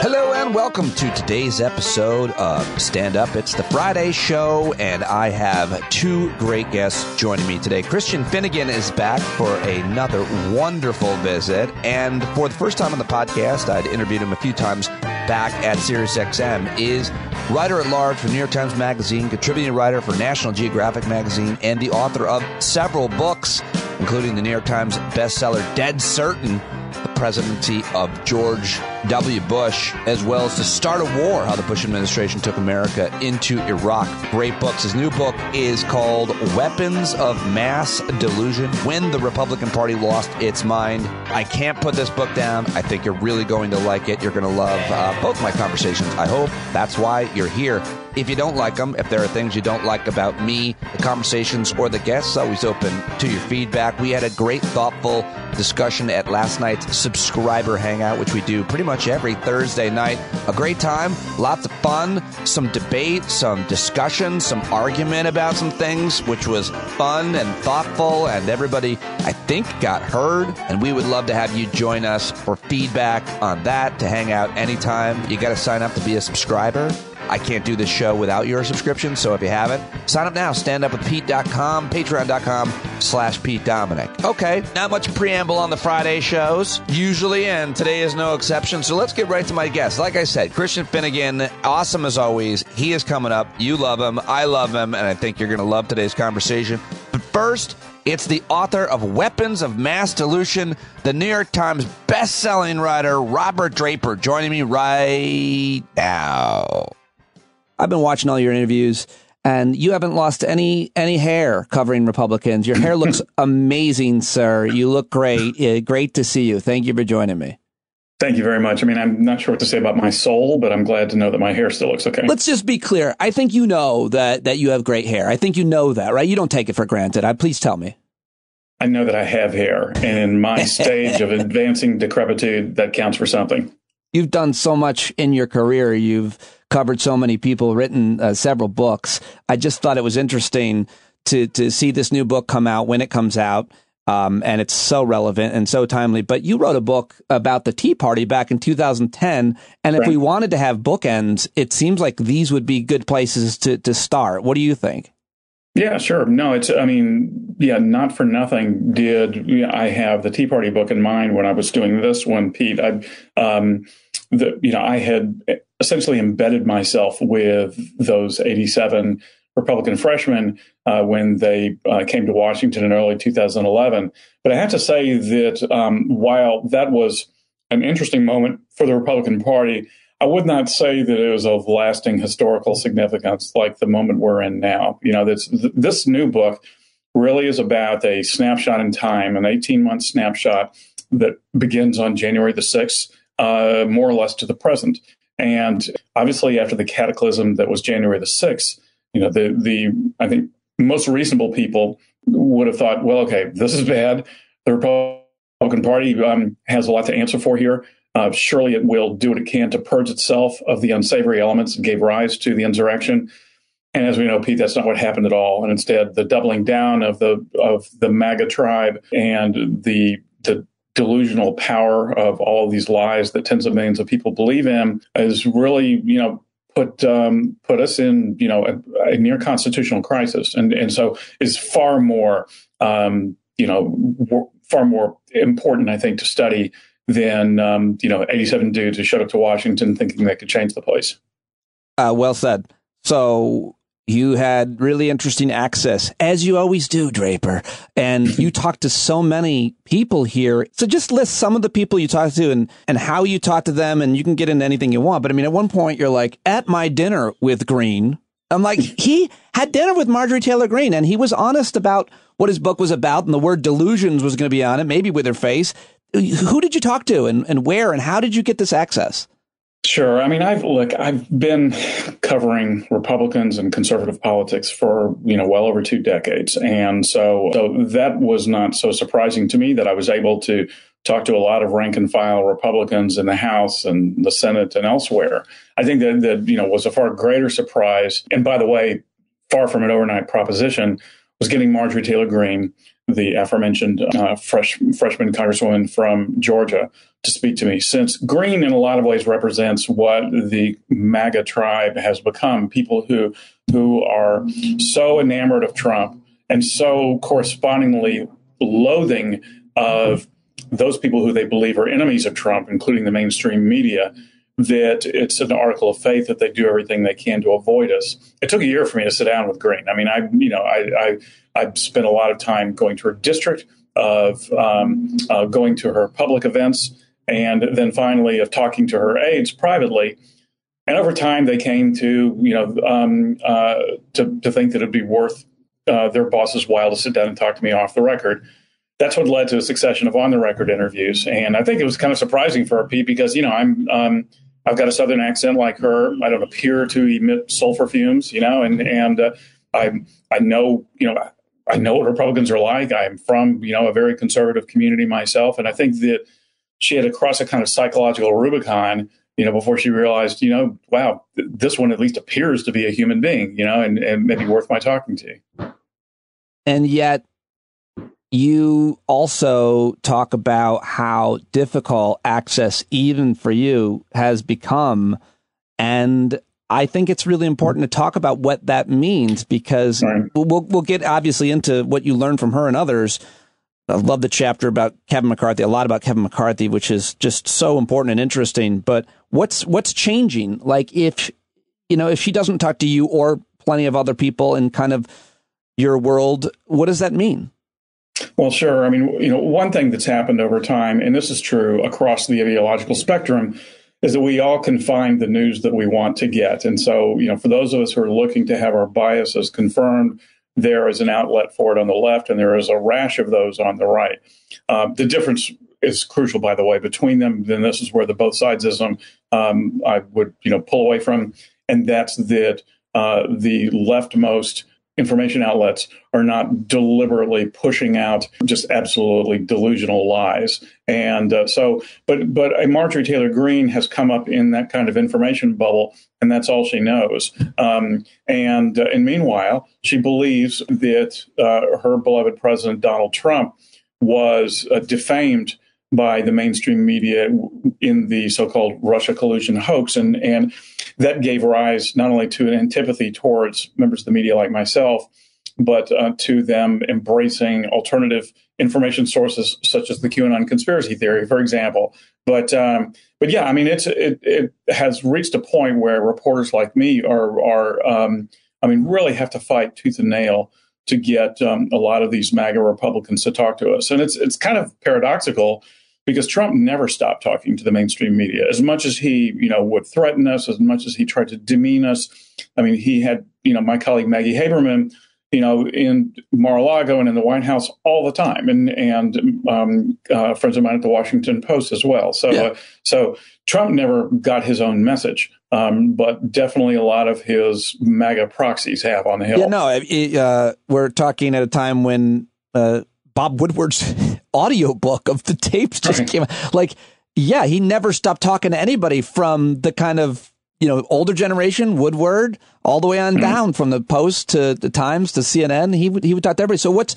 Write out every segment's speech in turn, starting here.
Hello and welcome to today's episode of Stand Up. It's the Friday show, and I have two great guests joining me today. Christian Finnegan is back for another wonderful visit, and for the first time on the podcast, I'd interviewed him a few times back at SiriusXM, is writer-at-large for New York Times Magazine, contributing writer for National Geographic Magazine, and the author of several books, including the New York Times bestseller Dead Certain, the presidency of George W. Bush, as well as To Start a War, How the Bush Administration Took America into Iraq. Great books. His new book is called Weapons of Mass Delusion, When the Republican Party Lost Its Mind. I can't put this book down. I think you're really going to like it. You're going to love both my conversations, I hope. That's why you're here. If you don't like them, if there are things you don't like about me, the conversations, or the guests, always open to your feedback. We had a great, thoughtful discussion at last night's subscriber hangout, which we do pretty much every Thursday night. A great time, lots of fun, some debate, some discussion, some argument about some things, which was fun and thoughtful, and everybody, I think, got heard. And we would love to have you join us for feedback on that, to hang out anytime. You got to sign up to be a subscriber. I can't do this show without your subscription, so if you haven't, sign up now, standupwithpete.com, patreon.com/Pete Dominick. Okay, not much preamble on the Friday shows, usually, and today is no exception, so let's get right to my guest. Like I said, Christian Finnegan, awesome as always. He is coming up. You love him, I love him, and I think you're going to love today's conversation. But first, it's the author of Weapons of Mass Delusion, the New York Times best-selling writer Robert Draper, joining me right now. I've been watching all your interviews, and you haven't lost any hair covering Republicans. Your hair looks amazing, sir. You look great. Great to see you. Thank you for joining me. Thank you very much. I mean, I'm not sure what to say about my soul, but I'm glad to know that my hair still looks okay. Let's just be clear. I think you know that you have great hair. I think you know that, right? You don't take it for granted. Please tell me. I know that I have hair, and in my stage of advancing decrepitude, that counts for something. You've done so much in your career. You've covered so many people, written several books. I just thought it was interesting to see this new book come out when it comes out. And it's so relevant and so timely. But you wrote a book about the Tea Party back in 2010. And if we wanted to have bookends, it seems like these would be good places to start. What do you think? Yeah, sure. No, not for nothing I have the Tea Party book in mind when I was doing this one, Pete. I had essentially embedded myself with those 87 Republican freshmen when they came to Washington in early 2011. But I have to say that while that was an interesting moment for the Republican Party, I would not say that it was of lasting historical significance like the moment we're in now. You know, this new book really is about a snapshot in time, an 18-month snapshot that begins on January the 6th, more or less to the present. And obviously, after the cataclysm that was January the 6th, you know, I think most reasonable people would have thought, well, okay, this is bad. The Republican Party has a lot to answer for here. Surely it will do what it can to purge itself of the unsavory elements that gave rise to the insurrection. And as we know, Pete, that's not what happened at all. And instead, the doubling down of the MAGA tribe and the delusional power of all of these lies that tens of millions of people believe in is really, you know, put us in, you know, a near constitutional crisis. And so is far more, far more important, I think, to study than, 87 dudes who showed up to Washington thinking they could change the place. Well said. So you had really interesting access, as you always do, Draper. And you talked to so many people here. So just list some of the people you talked to and how you talked to them. And you can get into anything you want. But I mean, at one point, you're like, at my dinner with Greene. I'm like, he had dinner with Marjorie Taylor Greene, and he was honest about what his book was about. And the word delusions was going to be on it, maybe with her face. Who did you talk to and where and how did you get this access? Sure. I mean, I've been covering Republicans and conservative politics for, you know, well over 2 decades. And so that was not so surprising to me that I was able to talk to a lot of rank and file Republicans in the House and the Senate and elsewhere. I think that was a far greater surprise. And by the way, far from an overnight proposition was getting Marjorie Taylor Greene, the aforementioned freshman congresswoman from Georgia, to speak to me. Since Greene, in a lot of ways, represents what the MAGA tribe has become, people who are so enamored of Trump and so correspondingly loathing of those people who they believe are enemies of Trump, including the mainstream media, that it's an article of faith that they do everything they can to avoid us. It took a year for me to sit down with Greene. I mean, I spent a lot of time going to her district, of going to her public events, and then finally of talking to her aides privately. And over time, they came to to think that it'd be worth their boss's while to sit down and talk to me off the record. That's what led to a succession of on-the-record interviews. And I think it was kind of surprising for her, Pete, because, you know, I've got a Southern accent like her. I don't appear to emit sulfur fumes, you know, and I know, you know, I know what Republicans are like. I'm from, you know, a very conservative community myself. And I think that she had to cross a kind of psychological Rubicon, you know, before she realized, you know, wow, this one at least appears to be a human being, you know, and maybe worth my talking to. And yet, you also talk about how difficult access, even for you, has become. And I think it's really important to talk about what that means, because we'll get obviously into what you learned from her and others. I love the chapter about Kevin McCarthy, a lot about Kevin McCarthy, which is just so important and interesting. But what's changing? Like, if, you know, if she doesn't talk to you or plenty of other people in kind of your world, what does that mean? Well, sure. I mean, you know, one thing that's happened over time, and this is true across the ideological spectrum, is that we all can find the news that we want to get. And so, you know, for those of us who are looking to have our biases confirmed, there is an outlet for it on the left, and there is a rash of those on the right. The difference is crucial, by the way, between them. Then this is where the both sidesism I would, you know, pull away from. And that's that the leftmost information outlets are not deliberately pushing out just absolutely delusional lies. And so a Marjorie Taylor Greene has come up in that kind of information bubble, and that's all she knows. And meanwhile, she believes that her beloved president, Donald Trump, was defamed by the mainstream media in the so-called Russia collusion hoax. And that gave rise not only to an antipathy towards members of the media like myself, but to them embracing alternative information sources such as the QAnon conspiracy theory, for example. But yeah, I mean, it has reached a point where reporters like me are really have to fight tooth and nail to get a lot of these MAGA Republicans to talk to us. And it's kind of paradoxical, because Trump never stopped talking to the mainstream media. As much as he, you know, would threaten us, as much as he tried to demean us. I mean, he had, you know, my colleague Maggie Haberman, you know, in Mar-a-Lago and in the White House all the time, and friends of mine at the Washington Post as well. So, yeah. So Trump never got his own message, but definitely a lot of his MAGA proxies have on the Hill. Yeah, no, we're talking at a time when Bob Woodward's audiobook of the tapes just came out. Like, yeah, he never stopped talking to anybody from the kind of, you know, older generation, Woodward, all the way on down, from the Post to the Times to CNN. He would talk to everybody. So what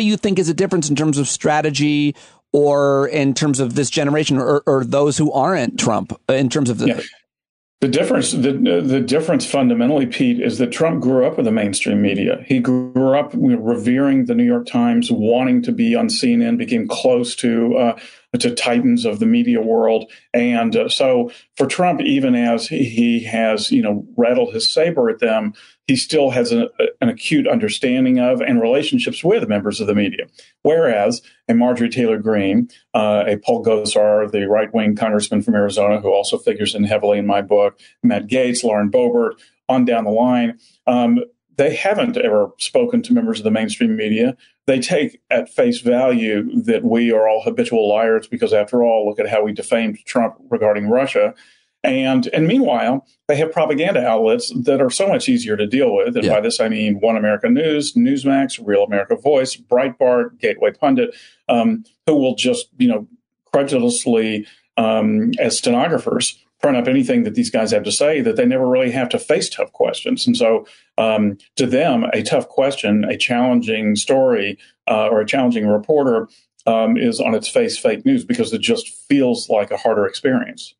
do you think is the difference in terms of strategy, or in terms of this generation, or those who aren't Trump, in terms of the... Yeah. The difference, the difference fundamentally, Pete, is that Trump grew up with the mainstream media. He grew up revering the New York Times, wanting to be on CNN, became close to titans of the media world. And so for Trump, even as he has, you know, rattled his saber at them, he still has an acute understanding of and relationships with members of the media. Whereas a Marjorie Taylor Greene, a Paul Gosar, the right-wing congressman from Arizona, who also figures in heavily in my book, Matt Gaetz, Lauren Boebert, on down the line, they haven't ever spoken to members of the mainstream media. They take at face value that we are all habitual liars because, after all, look at how we defamed Trump regarding Russia. And meanwhile, they have propaganda outlets that are so much easier to deal with. And by this, I mean One America News, Newsmax, Real America Voice, Breitbart, Gateway Pundit, who will just, you know, credulously as stenographers, print up anything that these guys have to say, that they never really have to face tough questions. And so to them, a tough question, a challenging story, or a challenging reporter is on its face fake news, because it just feels like a harder experience.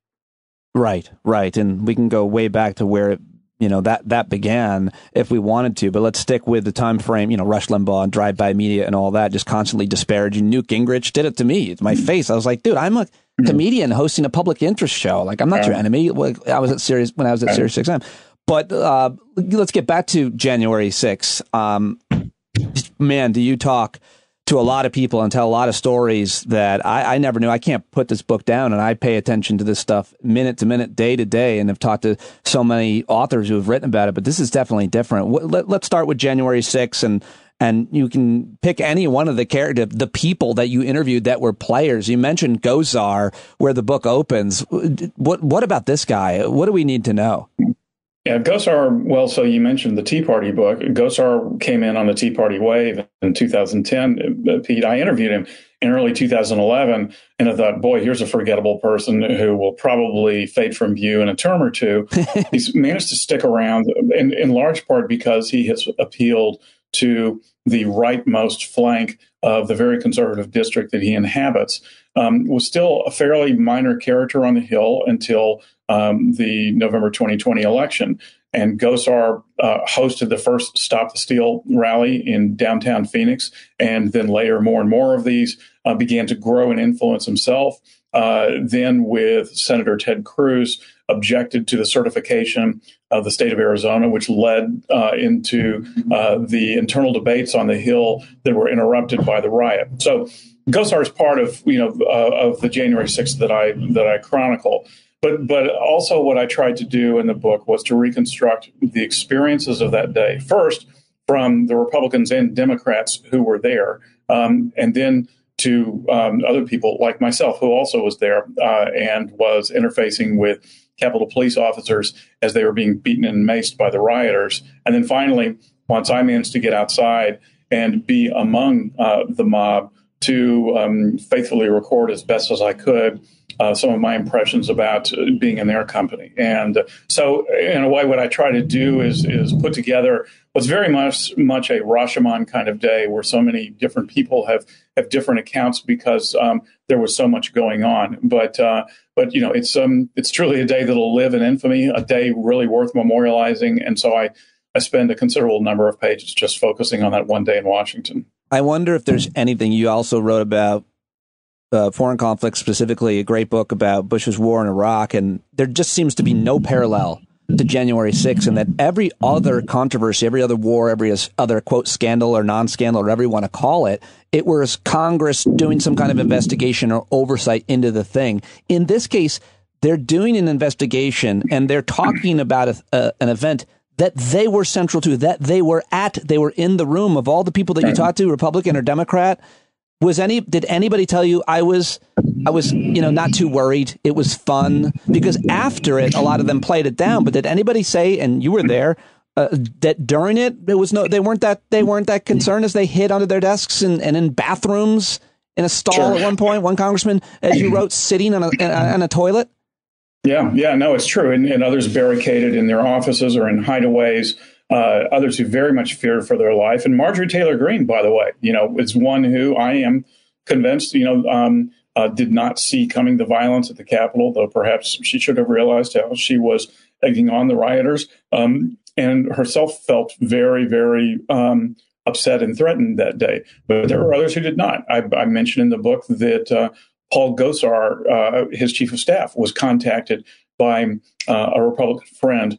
Right, right. And we can go way back to where it, you know, that began if we wanted to, but let's stick with the time frame. You know, Rush Limbaugh and drive-by media and all that, just constantly disparaging. Newt Gingrich did it to me, to my face. I was like, dude, I'm a comedian hosting a public interest show. Like, I'm not your enemy. I was at Sirius when I was at SiriusXM. But let's get back to January 6th. Man, do you talk to a lot of people and tell a lot of stories that I never knew. I can't put this book down, and I pay attention to this stuff minute to minute, day to day, and have talked to so many authors who have written about it, but this is definitely different. Let's start with January 6th, and you can pick any one of the characters, the people that you interviewed that were players. You mentioned Gosar, where the book opens. What about this guy? What do we need to know? Yeah, Gosar, well, so you mentioned the Tea Party book. Gosar came in on the Tea Party wave in 2010. Pete, I interviewed him in early 2011, and I thought, boy, here's a forgettable person who will probably fade from view in a term or two. He's managed to stick around, in large part because he has appealed to the rightmost flank of the very conservative district that he inhabits. Was still a fairly minor character on the Hill until the November 2020 election. And Gosar hosted the first Stop the Steal rally in downtown Phoenix, and then later more and more of these, began to grow and influence himself. Then with Senator Ted Cruz, objected to the certification of the state of Arizona, which led into the internal debates on the Hill that were interrupted by the riot. So Gosar is part of, of the January 6th that I chronicle. But also what I tried to do in the book was to reconstruct the experiences of that day, first from the Republicans and Democrats who were there, and then to other people like myself who also was there and was interfacing with Capitol Police officers as they were being beaten and maced by the rioters. And then finally, once I managed to get outside and be among the mob, to faithfully record as best as I could some of my impressions about being in their company. And so in a way, what I try to do is put together what's very much a Rashomon kind of day, where so many different people have different accounts because there was so much going on. But you know, it's truly a day that'll live in infamy, a day really worth memorializing. And so I spend a considerable number of pages just focusing on that one day in Washington. I wonder if there's anything. You also wrote about foreign conflicts, specifically a great book about Bush's war in Iraq, and there just seems to be no parallel to January 6th, and that every other controversy, every other war, every other, quote, scandal or non-scandal, or whatever you want to call it, it was Congress doing some kind of investigation or oversight into the thing. In this case, they're doing an investigation, and they're talking about an event that they were central to, that they were in the room of all the people that you talked to, Republican or Democrat. Did anybody tell you I was, not too worried? It was fun, because after it, a lot of them played it down. But did anybody say, and you were there, that during it, they weren't that concerned as they hid under their desks and in bathrooms, in a stall at one point, one congressman, as you wrote, sitting on a toilet? Yeah, no, it's true. And others barricaded in their offices or in hideaways, others who very much feared for their life. And Marjorie Taylor Greene, by the way, is one who I am convinced, did not see coming the violence at the Capitol, though perhaps she should have realized how she was egging on the rioters, and herself felt very, very upset and threatened that day. But there were others who did not. I mentioned in the book that Paul Gosar, his chief of staff, was contacted by a Republican friend,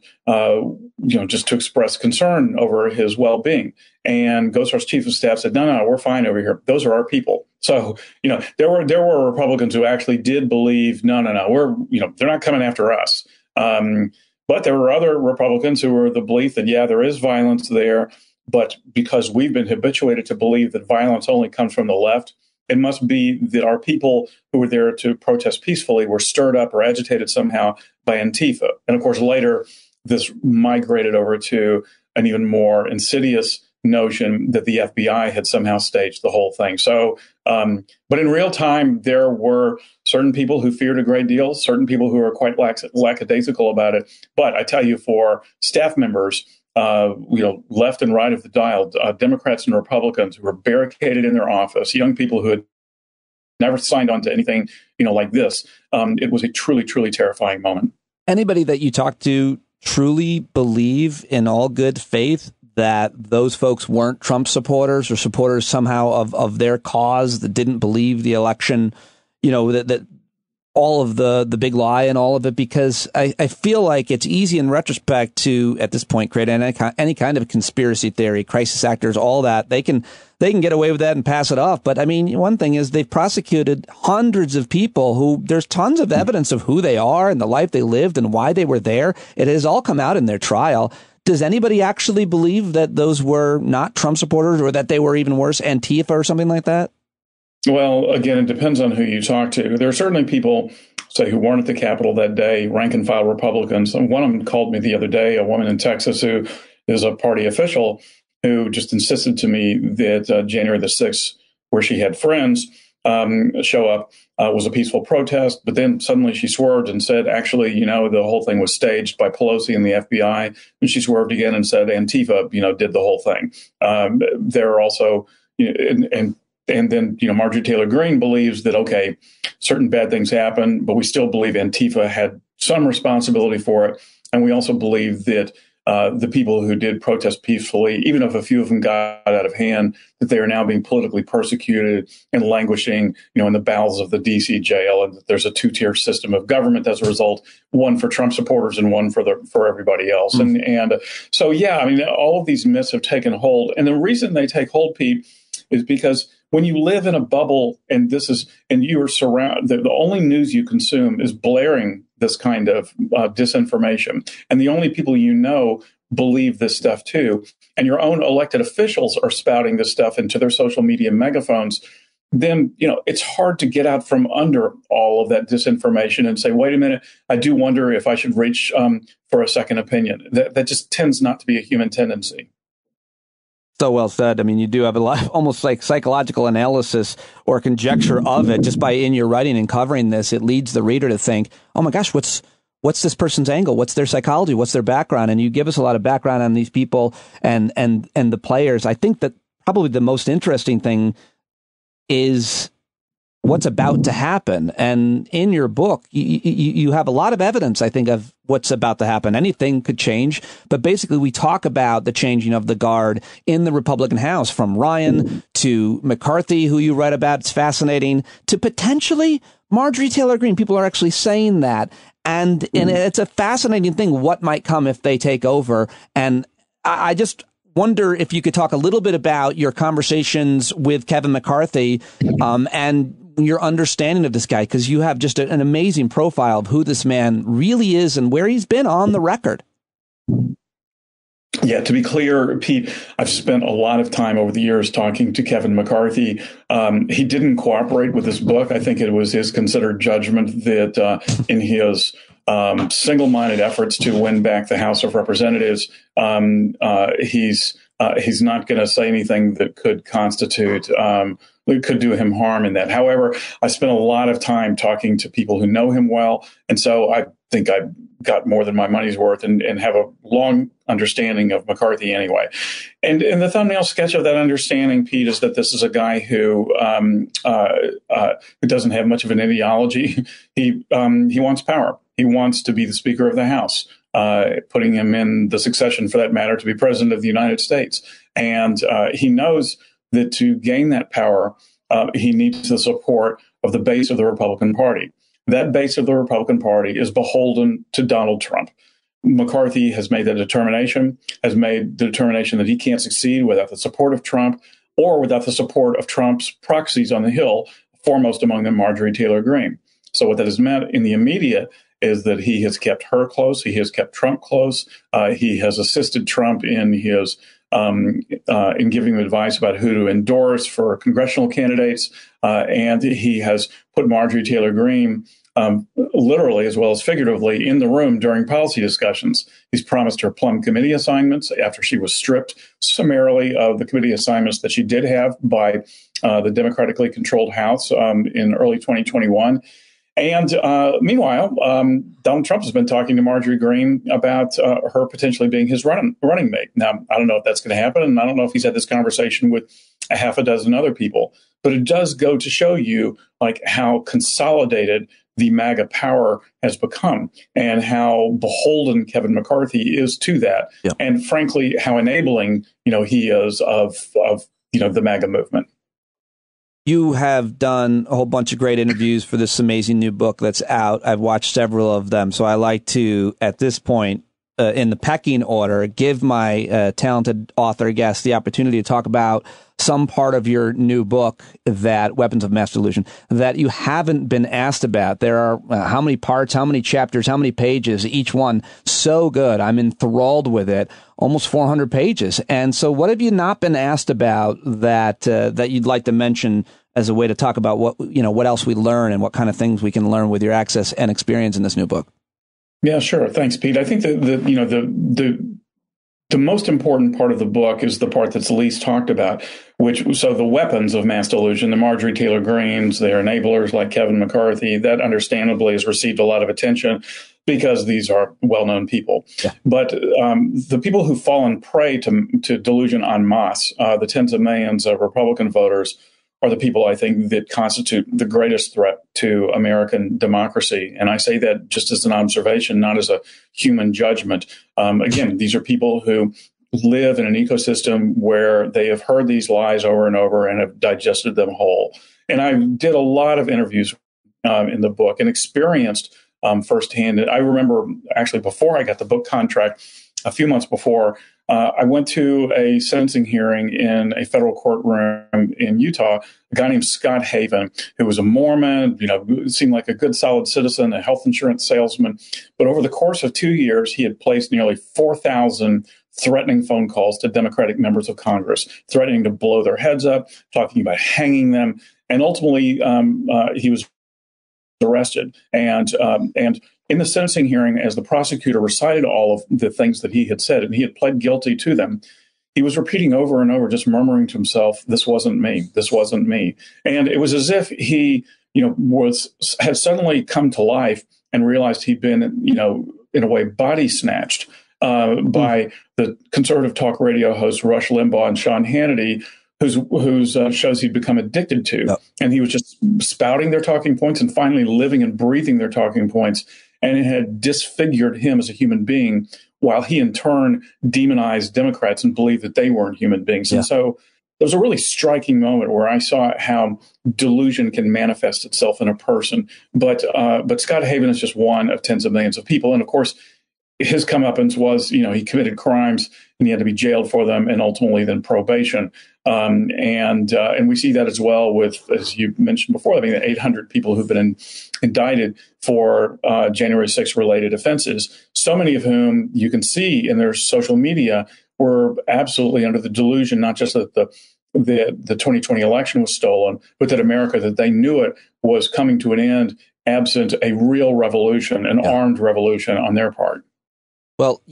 just to express concern over his well-being. And Gosar's chief of staff said, no, we're fine over here. Those are our people. So, there were Republicans who actually did believe, no, we're, they're not coming after us. But there were other Republicans who were of the belief that, yeah, there is violence there, but because we've been habituated to believe that violence only comes from the left, it must be that our people who were there to protest peacefully were stirred up or agitated somehow by Antifa. And of course, later, this migrated over to an even more insidious notion that the FBI had somehow staged the whole thing. So, but in real time, there were certain people who feared a great deal, certain people who are quite lackadaisical about it. But I tell you, for staff members, left and right of the dial, Democrats and Republicans who were barricaded in their office, young people who had never signed on to anything, like this. It was a truly, truly terrifying moment. Anybody that you talked to truly believe in all good faith that those folks weren't Trump supporters or supporters somehow of their cause, that didn't believe the election, that all of the big lie and all of it, because I feel like it's easy in retrospect to, at this point, create any kind of conspiracy theory, crisis actors, all that. They can get away with that and pass it off. But I mean, one thing is they've prosecuted hundreds of people who there's tons of evidence of who they are and the life they lived and why they were there. It has all come out in their trial. Does anybody actually believe that those were not Trump supporters or that they were, even worse, Antifa or something like that? Well, again, it depends on who you talk to. There are certainly people, say, who weren't at the Capitol that day, rank and file Republicans. And one of them called me the other day, a woman in Texas who is a party official, who just insisted to me that January the 6th, where she had friends show up, was a peaceful protest. But then suddenly she swerved and said, actually, the whole thing was staged by Pelosi and the FBI. And she swerved again and said Antifa, did the whole thing. There are also, And then Marjorie Taylor Greene believes that, OK, certain bad things happen, but we still believe Antifa had some responsibility for it. And we also believe that the people who did protest peacefully, even if a few of them got out of hand, that they are now being politically persecuted and languishing, in the bowels of the D.C. jail. And that there's a two-tier system of government as a result, one for Trump supporters and one for everybody else. Mm-hmm. And so all of these myths have taken hold. And the reason they take hold, Pete, is because when you live in a bubble and you are surrounded, the only news you consume is blaring this kind of disinformation. And the only people believe this stuff too. And your own elected officials are spouting this stuff into their social media megaphones. Then, it's hard to get out from under all of that disinformation and say, wait a minute, I do wonder if I should reach for a second opinion. That just tends not to be a human tendency. So well said. I mean, you do have a lot of almost like psychological analysis or conjecture of it just by in your writing and covering this. It leads the reader to think, oh, my gosh, what's this person's angle? What's their psychology? What's their background? And you give us a lot of background on these people and the players. I think that probably the most interesting thing is what's about to happen. And in your book, you have a lot of evidence, I think, of what's about to happen. Anything could change. But basically, we talk about the changing of the guard in the Republican House, from Ryan to McCarthy, who you write about. It's fascinating, to potentially Marjorie Taylor Greene. People are actually saying that. And it's a fascinating thing what might come if they take over. And I just wonder if you could talk a little bit about your conversations with Kevin McCarthy and your understanding of this guy, because you have just an amazing profile of who this man really is and where he's been on the record. Yeah, to be clear, Pete, I've spent a lot of time over the years talking to Kevin McCarthy. He didn't cooperate with this book. I think it was his considered judgment that in his single-minded efforts to win back the House of Representatives, he's not going to say anything that could constitute it could do him harm in that. However, I spent a lot of time talking to people who know him well. And so I think I got more than my money's worth and have a long understanding of McCarthy anyway. And the thumbnail sketch of that understanding, Pete, is that this is a guy who doesn't have much of an ideology. He wants power. He wants to be the Speaker of the House, putting him in the succession, for that matter, to be President of the United States. And he knows that to gain that power, he needs the support of the base of the Republican Party. That base of the Republican Party is beholden to Donald Trump. McCarthy has made the determination, that he can't succeed without the support of Trump or without the support of Trump's proxies on the Hill, foremost among them Marjorie Taylor Greene. So what that has meant in the immediate is that he has kept her close. He has kept Trump close. He has assisted Trump in his in giving him advice about who to endorse for congressional candidates. And he has put Marjorie Taylor Greene literally as well as figuratively in the room during policy discussions. He's promised her plum committee assignments after she was stripped summarily of the committee assignments that she did have by the democratically controlled House in early 2021. And meanwhile, Donald Trump has been talking to Marjorie Greene about her potentially being his running mate. Now, I don't know if that's going to happen, and I don't know if he's had this conversation with a half a dozen other people. But it does go to show you like how consolidated the MAGA power has become and how beholden Kevin McCarthy is to that. Yeah. And frankly, how enabling, he is of the MAGA movement. You have done a whole bunch of great interviews for this amazing new book that's out. I've watched several of them. So I like to, at this point, in the pecking order, give my talented author guest the opportunity to talk about some part of your new book, that Weapons of Mass Delusion, that you haven't been asked about. There are how many parts, how many chapters, how many pages, each one so good. I'm enthralled with it. Almost 400 pages. And so what have you not been asked about that that you'd like to mention as a way to talk about what else we learn and what kind of things we can learn with your access and experience in this new book? Yeah, sure. Thanks, Pete. I think that the most important part of the book is the part that's least talked about, so the weapons of mass delusion, the Marjorie Taylor Greenes, their enablers like Kevin McCarthy, that understandably has received a lot of attention because these are well-known people. Yeah. But the people who've fallen prey to delusion en masse, the tens of millions of Republican voters, are the people I think that constitute the greatest threat to American democracy. And I say that just as an observation, not as a human judgment. Again, these are people who live in an ecosystem where they have heard these lies over and over and have digested them whole. And I did a lot of interviews in the book and experienced firsthand. And I remember actually before I got the book contract, a few months before, I went to a sentencing hearing in a federal courtroom in Utah. A guy named Scott Haven, who was a Mormon, seemed like a good, solid citizen, a health insurance salesman. But over the course of 2 years, he had placed nearly 4,000 threatening phone calls to Democratic members of Congress, threatening to blow their heads up, talking about hanging them. And ultimately, he was arrested. And in the sentencing hearing, as the prosecutor recited all of the things that he had said, and he had pled guilty to them, he was repeating over and over, just murmuring to himself, "This wasn't me. This wasn't me." And it was as if he, had suddenly come to life and realized he'd been, in a way, body snatched by the conservative talk radio hosts Rush Limbaugh and Sean Hannity, whose shows he'd become addicted to. Yep. And he was just spouting their talking points and finally living and breathing their talking points. And it had disfigured him as a human being, while he in turn demonized Democrats and believed that they weren't human beings. Yeah. And so there was a really striking moment where I saw how delusion can manifest itself in a person. But Scott Haven is just one of tens of millions of people. And of course, his comeuppance was, he committed crimes and he had to be jailed for them and ultimately then probation. And we see that as well with, as you mentioned before, the 800 people who've been indicted for January 6th related offenses, so many of whom you can see in their social media were absolutely under the delusion, not just that the 2020 election was stolen, but that America, that they knew it, was coming to an end absent a real revolution, armed revolution on their part. Well,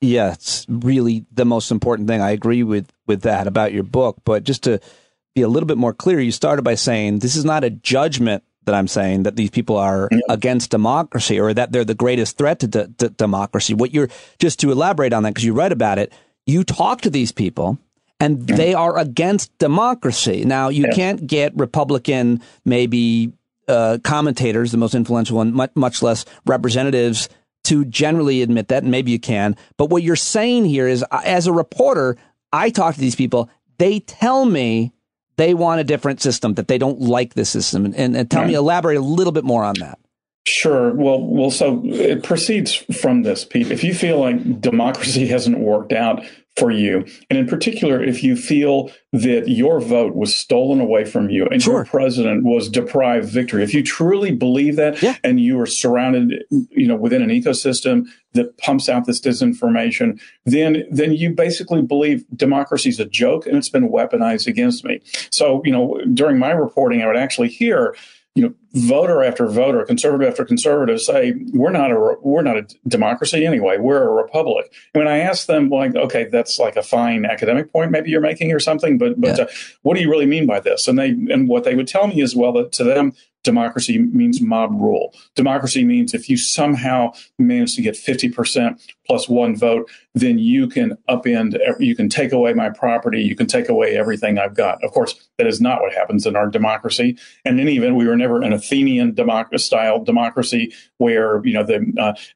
yeah, it's really the most important thing. I agree with that about your book. But just to be a little bit more clear, you started by saying this is not a judgment that I'm saying that these people are against democracy or that they're the greatest threat to democracy. What you're, just to elaborate on that, because you write about it, you talk to these people and they are against democracy. Now, you can't get Republican, maybe commentators, the most influential one, much less representatives, to generally admit that, and maybe you can. But what you're saying here is, as a reporter, I talk to these people. They tell me they want a different system, that they don't like this system. And tell me, elaborate a little bit more on that. Sure. Well, so it proceeds from this, Pete. If you feel like democracy hasn't worked out for you, and in particular, if you feel that your vote was stolen away from you and your president was deprived victory, if you truly believe that and you are surrounded, within an ecosystem that pumps out this disinformation, then you basically believe democracy is a joke and it's been weaponized against me. So, during my reporting, I would actually hear voter after voter, conservative after conservative say, we're not a democracy anyway. We're a republic. And when I ask them, like, okay, that's like a fine academic point maybe you're making or something, but what do you really mean by this? And what they would tell me is, well, that to them, democracy means mob rule. Democracy means if you somehow manage to get 50% plus one vote, then you can upend, you can take away my property, you can take away everything I've got. Of course, that is not what happens in our democracy. And in any event, we were never an Athenian style democracy where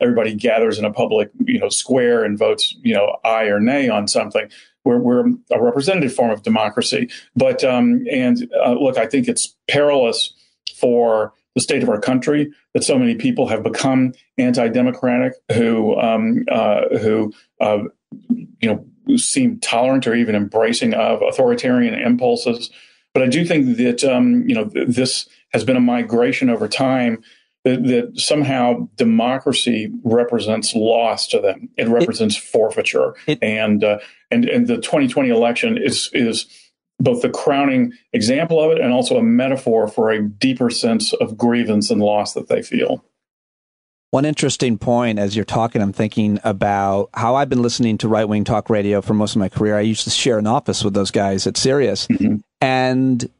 everybody gathers in a public square and votes aye or nay on something. We're a representative form of democracy. But look, I think it's perilous for the state of our country that so many people have become anti-democratic, who seem tolerant or even embracing of authoritarian impulses. But I do think that this has been a migration over time that somehow democracy represents loss to them. It represents forfeiture, and the 2020 election is both the crowning example of it and also a metaphor for a deeper sense of grievance and loss that they feel. One interesting point as you're talking, I'm thinking about how I've been listening to right-wing talk radio for most of my career. I used to share an office with those guys at Sirius. Mm-hmm. And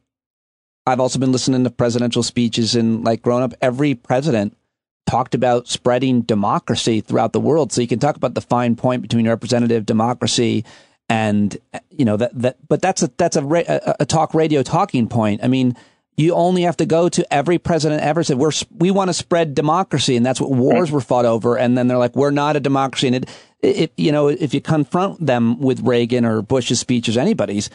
I've also been listening to presidential speeches, and like growing up, every president talked about spreading democracy throughout the world. So you can talk about the fine point between representative democracy and but that's a talk radio talking point. I mean, you only have to go to every president ever said we want to spread democracy, and that's what wars were fought over. And then they're like, we're not a democracy. And if you confront them with Reagan or Bush's speeches, anybody's,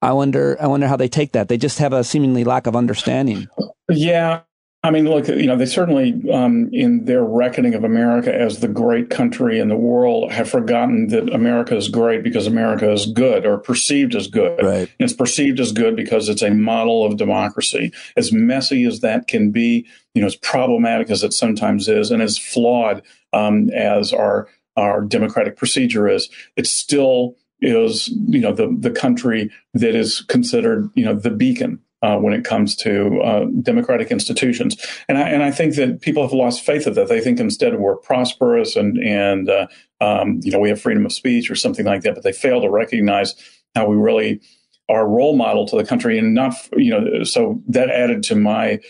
I wonder how they take that. They just have a seemingly lack of understanding. Yeah. I mean, look, they certainly, in their reckoning of America as the great country in the world, have forgotten that America is great because America is good, or perceived as good. Right. And it's perceived as good because it's a model of democracy. As messy as that can be, as problematic as it sometimes is, and as flawed as our democratic procedure is, it's still is, the country that is considered, the beacon when it comes to democratic institutions. And I think that people have lost faith of that. They think instead we're prosperous and we have freedom of speech or something like that, but they fail to recognize how we really are a role model to the country. And so that added to my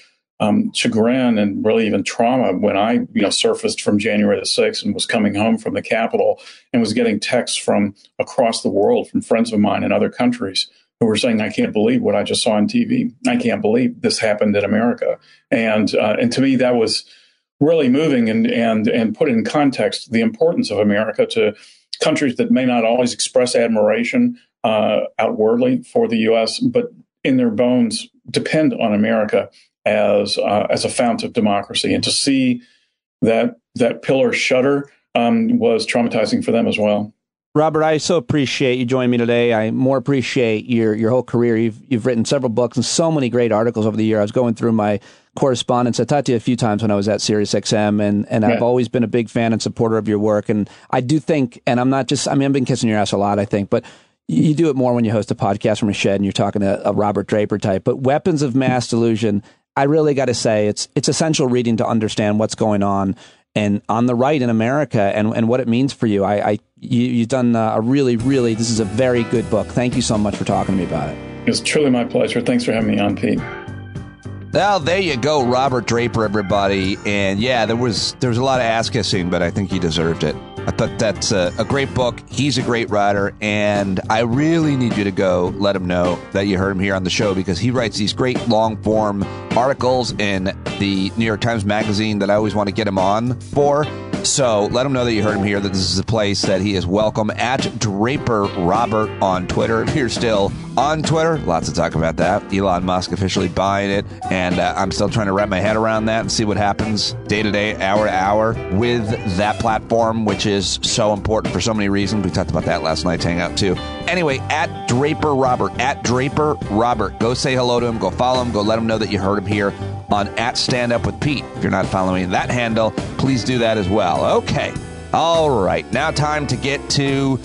chagrin and really even trauma when I, surfaced from January the 6th and was coming home from the Capitol and was getting texts from across the world from friends of mine in other countries who were saying, I can't believe what I just saw on TV. I can't believe this happened in America. And to me, that was really moving and put in context the importance of America to countries that may not always express admiration outwardly for the U.S., but in their bones depend on America as a fount of democracy. And to see that pillar shudder was traumatizing for them as well. Robert, I so appreciate you joining me today. I more appreciate your whole career. You've written several books and so many great articles over the year. I was going through my correspondence. I talked to you a few times when I was at SiriusXM, and I've always been a big fan and supporter of your work. And I do think, and I'm not just, I mean, I've been kissing your ass a lot, I think, but you do it more when you host a podcast from a shed and you're talking to a Robert Draper type. But Weapons of Mass Delusion, I really got to say, it's essential reading to understand what's going on and on the right in America, and what it means for you. You've done a really, really, this is a very good book. Thank you so much for talking to me about it. It's truly my pleasure. Thanks for having me on, Pete. Well, there you go, Robert Draper, everybody. And yeah, there was a lot of ass kissing, but I think he deserved it. I thought that's a great book. He's a great writer, and I really need you to go let him know that you heard him here on the show, because he writes these great long-form articles in the New York Times Magazine that I always want to get him on for. So let him know that you heard him here, that this is a place that he is welcome, at Draper Robert on Twitter. If you're still on Twitter, lots to talk about that. Elon Musk officially buying it, and I'm still trying to wrap my head around that and see what happens day to day, hour to hour with that platform, which is so important for so many reasons. We talked about that last night's hangout too. Anyway, at Draper Robert, go say hello to him, go follow him, go let him know that you heard him here on @StandUpWithPete. If you're not following that handle, please do that as well. Okay. All right. Now time to get to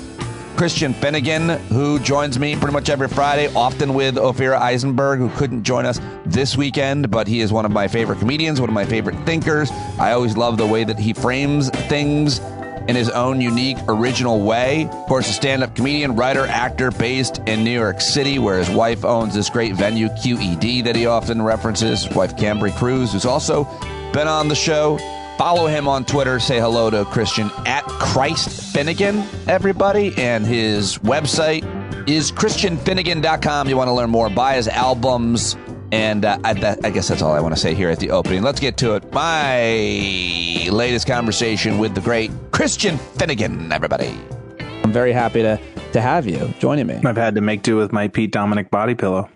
Christian Finnegan, who joins me pretty much every Friday, often with Ophira Eisenberg, who couldn't join us this weekend, but he is one of my favorite comedians, one of my favorite thinkers. I always love the way that he frames things in his own unique, original way. Of course, a stand-up comedian, writer, actor based in New York City, where his wife owns this great venue, QED, that he often references. His wife, Cambry Cruz, who's also been on the show. Follow him on Twitter. Say hello to Christian at Christ Finnegan, everybody. And his website is ChristianFinnegan.com. You want to learn more. Buy his albums. And I guess that's all I want to say here at the opening. Let's get to it. My latest conversation with the great Christian Finnegan, everybody. I'm very happy to have you joining me. I've had to make do with my Pete Dominick body pillow.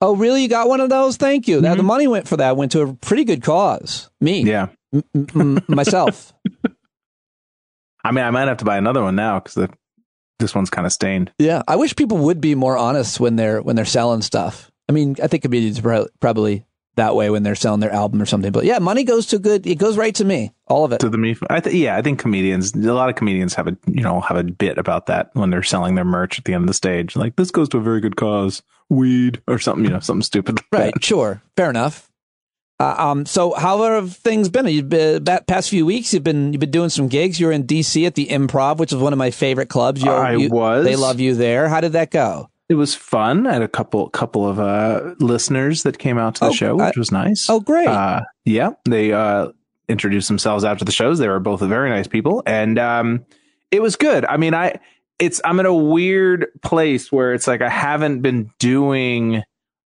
Oh, really? You got one of those? Thank you. Mm-hmm. Now, the money went to a pretty good cause. Me. Yeah. Myself. I mean, I might have to buy another one now because this one's kind of stained. Yeah. I wish people would be more honest when they're selling stuff. I mean, I think comedians are probably that way when they're selling their album or something. But yeah, money goes to good. It goes right to me. All of it. To the me. I think comedians, a lot of comedians have a bit about that when they're selling their merch at the end of the stage. Like, this goes to a very good cause. Weed or something, something stupid. Like right. That. Sure. Fair enough. So how have things been? You've been past few weeks. You've been doing some gigs. You were in DC at the Improv, which is one of my favorite clubs. They love you there. How did that go? It was fun. I had a couple of listeners that came out to the show, which was nice. Oh, great. Yeah. They introduced themselves after the shows. They were both very nice people. And it was good. I mean, I'm in a weird place where it's like I haven't been doing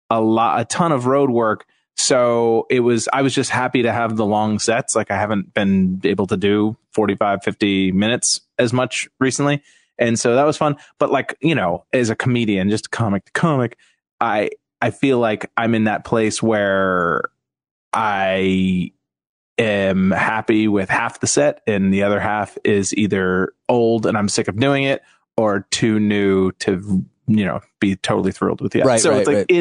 a ton of road work. So I was just happy to have the long sets. Like, I haven't been able to do 45, 50 minutes as much recently. And so that was fun. But like, as a comedian, just comic, I feel like I'm in that place where I am happy with half the set and the other half is either old and I'm sick of doing it or too new to, be totally thrilled with it. Right, so it's like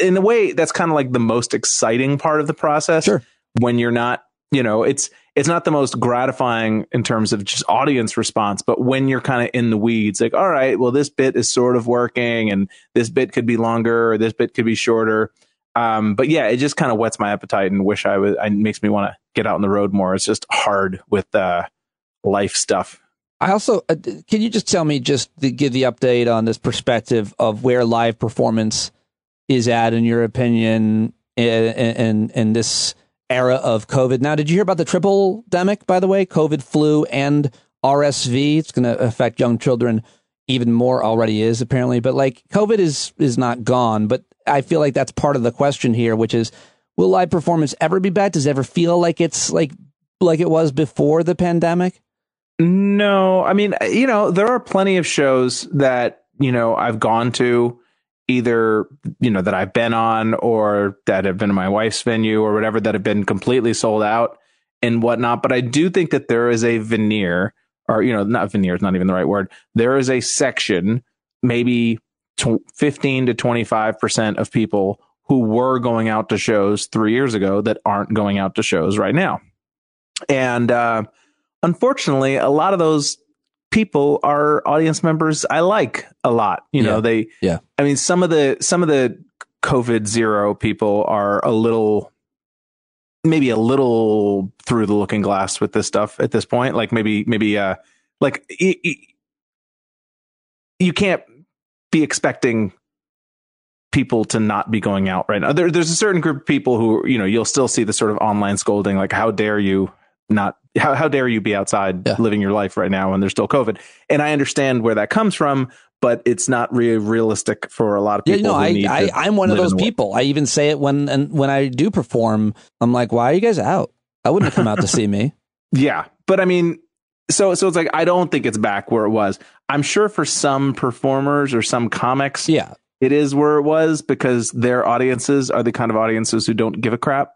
in a way that's kind of like the most exciting part of the process. Sure. When you're not, it's not the most gratifying in terms of just audience response, but when you're kind of in the weeds, like, all right, well, this bit is sort of working and this bit could be longer or this bit could be shorter. But yeah, it just kind of whets my appetite and it makes me want to get out on the road more. It's just hard with life stuff. I also, can you just tell me, just to give the update on this perspective of where live performance is at, in your opinion, in this era of COVID. Now, did you hear about the triple-demic, by the way? COVID, flu, and RSV. It's going to affect young children even more, already is, apparently. But like, COVID is not gone. But I feel like that's part of the question here, which is, will live performance ever be back? Does it ever feel like it's like it was before the pandemic? No. I mean, there are plenty of shows that, I've gone to, either that I've been on or that have been in my wife's venue or whatever, that have been completely sold out and whatnot. But I do think that there is a veneer, or not veneer is not even the right word, there is a section, maybe 15 to 25% of people who were going out to shows 3 years ago that aren't going out to shows right now. And unfortunately, a lot of those people are audience members I like a lot. I mean, some of the COVID zero people are maybe a little through the looking glass with this stuff at this point. Like maybe you can't be expecting people to not be going out right now. There's a certain group of people who, you'll still see the sort of online scolding, like, how dare you not, how dare you be outside living your life right now when there's still COVID? And I understand where that comes from, but it's not really realistic for a lot of people. I'm one of those people. I even say it when I do perform, I'm like, why are you guys out? I wouldn't have come out to see me. Yeah. But I mean, so it's like, I don't think it's back where it was. I'm sure for some performers or some comics. Yeah, it is where it was, because their audiences are the kind of audiences who don't give a crap.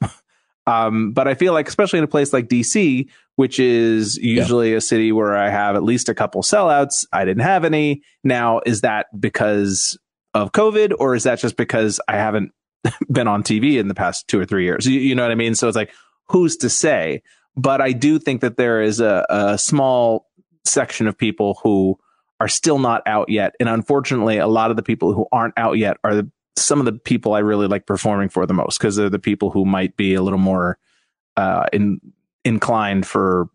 But I feel like, especially in a place like DC, which is usually a city where I have at least a couple sellouts, I didn't have any. Now, is that because of COVID, or is that just because I haven't been on TV in the past 2 or 3 years? You know what I mean? So it's like, who's to say? But I do think that there is a small section of people who are still not out yet. And unfortunately, a lot of the people who aren't out yet are some of the people I really like performing for the most, because they're the people who might be a little more inclined for,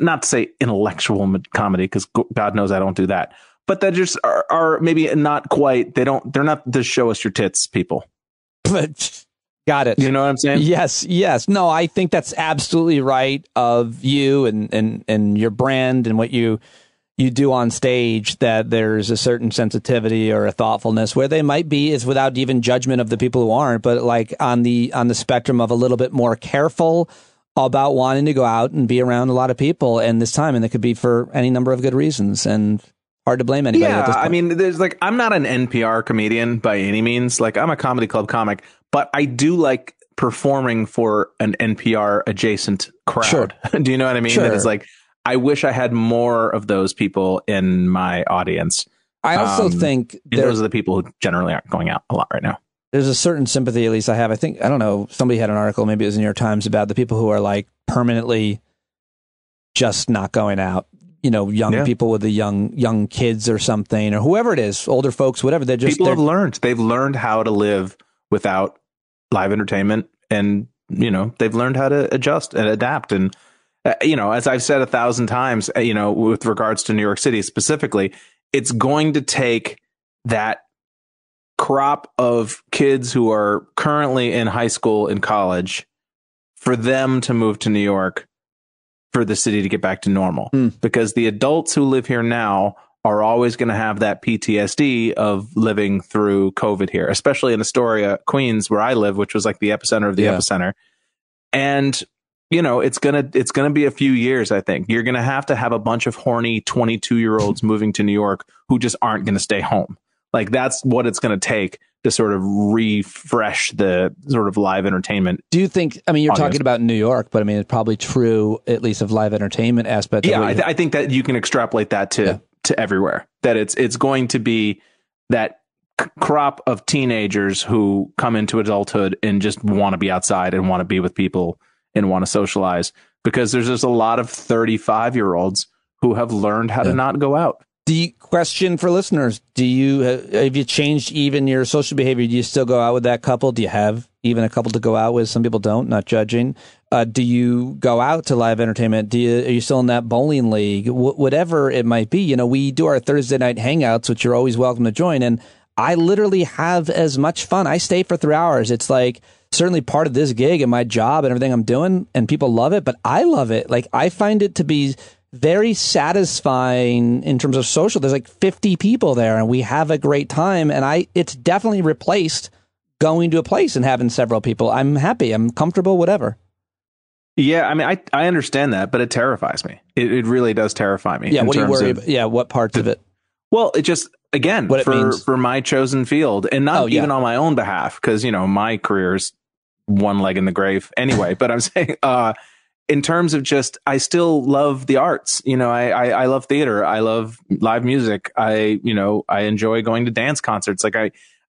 not to say intellectual comedy, because God knows I don't do that, but that just are maybe not quite, they're not the show us your tits people. But got it. You know what I'm saying? Yes. Yes. No, I think that's absolutely right of you and your brand and what you do on stage, that there's a certain sensitivity or a thoughtfulness where they might be, is without even judgment of the people who aren't, but like on the spectrum of a little bit more careful about wanting to go out and be around a lot of people and this time. And it could be for any number of good reasons, and hard to blame anybody at this point. I mean, there's like, I'm not an NPR comedian by any means. Like, I'm a comedy club comic, but I do like performing for an NPR adjacent crowd. Sure. Do you know what I mean? Sure. That is like, I wish I had more of those people in my audience. I also think those are the people who generally aren't going out a lot right now. There's a certain sympathy, at least I have. I think, I don't know, somebody had an article, maybe it was in New York Times, about the people who are like permanently just not going out. You know, young people with the young kids or something, or whoever it is, older folks, whatever. They're just, they've learned how to live without live entertainment, and you know, they've learned how to adjust and adapt. And you know, as I've said 1,000 times, you know, with regards to New York City specifically, it's going to take that crop of kids who are currently in high school and college for them to move to New York for the city to get back to normal, because the adults who live here now are always going to have that PTSD of living through COVID here, especially in Astoria, Queens, where I live, which was like the epicenter of the epicenter. And you know, it's gonna be a few years, I think. You're gonna have to have a bunch of horny 22-year-olds moving to New York who just aren't gonna stay home. Like, that's what it's gonna take to sort of refresh the sort of live entertainment. Do you think? I mean, you're talking about New York, but I mean, it's probably true at least of live entertainment aspects. Yeah, I think that you can extrapolate that to everywhere. That it's going to be that crop of teenagers who come into adulthood and just want to be outside and want to be with people and want to socialize, because there's just a lot of 35-year-olds who have learned how to not go out. The question for listeners, have you changed even your social behavior? Do you still go out with that couple? Do you have even a couple to go out with? Some people don't, not judging. Do you go out to live entertainment? Are you still in that bowling league? Whatever it might be, you know, we do our Thursday night hangouts, which you're always welcome to join. And I literally have as much fun. I stay for 3 hours. It's like, certainly part of this gig and my job and everything I'm doing, and people love it, but I love it. Like, I find it to be very satisfying in terms of social. There's like 50 people there and we have a great time, and it's definitely replaced going to a place and having several people. I'm happy, I'm comfortable, whatever. Yeah, I mean, I understand that, but it terrifies me. It really does terrify me. Yeah, what do you worry about? Yeah, what parts of it? Well, it just, again, what for my chosen field, and not even on my own behalf, because, you know, my career's one leg in the grave anyway. But I'm saying, in terms of just, I still love the arts. You know, I love theater. I love live music. I enjoy going to dance concerts. Like,